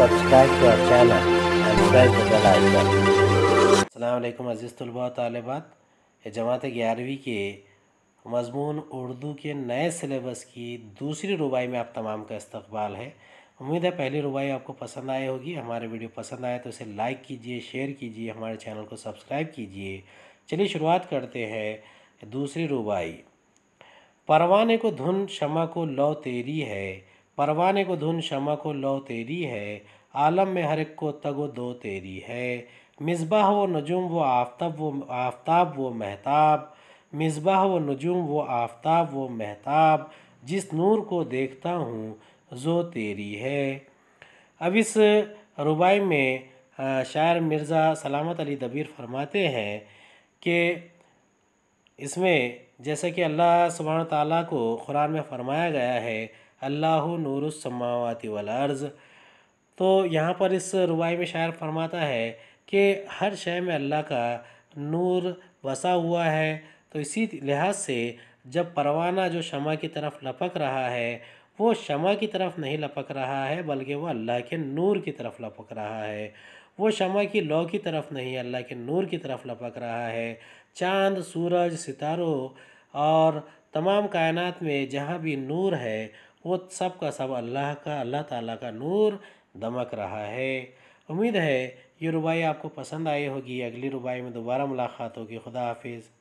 subscribe to our channel and press the bell icon. Assalamualaikum अज़ीज़ तुलबा और तालिबात, जमात ग्यारहवीं के मज़मून उर्दू के नए सिलेबस की दूसरी रुबाई में आप तमाम का इस्तकबाल है। उम्मीद है पहली रुबाई आपको पसंद आई होगी। हमारे वीडियो पसंद आए तो इसे लाइक कीजिए, शेयर कीजिए, हमारे चैनल को सब्सक्राइब कीजिए। चलिए शुरुआत करते हैं दूसरी रुबाई। परवाने को धुन शमा को लौ तेरी है, परवाने को धुन शमा को लौ तेरी है, आलम में हर एक को तगो दो तेरी है। मिसबाह व नजूम वो आफ्ताब वो महताब, मिसबाह व नजूम वो आफ्ताब वो महताब, जिस नूर को देखता हूँ जो तेरी है। अब इस रुबाई में शायर मिर्ज़ा सलामत अली दबीर फरमाते हैं कि इसमें जैसे कि अल्लाह सुब्हान ताला को कुरान में फरमाया गया है अल्लाहु नूरुस समावाति वल अर्ज़, तो यहाँ पर इस रुबाई में शायर फरमाता है कि हर शय में अल्लाह का नूर बसा हुआ है। तो इसी लिहाज से जब परवाना जो शमा की तरफ लपक रहा है वो शमा की तरफ नहीं लपक रहा है बल्कि वो अल्लाह के नूर की तरफ लपक रहा है। वो शमा की लौ की तरफ नहीं अल्लाह के नूर की तरफ लपक रहा है। चाँद, सूरज, सितारों और तमाम कायनात में जहाँ भी नूर है वो सब का सब अल्लाह ताला का नूर दमक रहा है। उम्मीद है ये रुबाई आपको पसंद आई होगी। अगली रुबाई में दोबारा मुलाकात होगी। खुदा हाफिज़।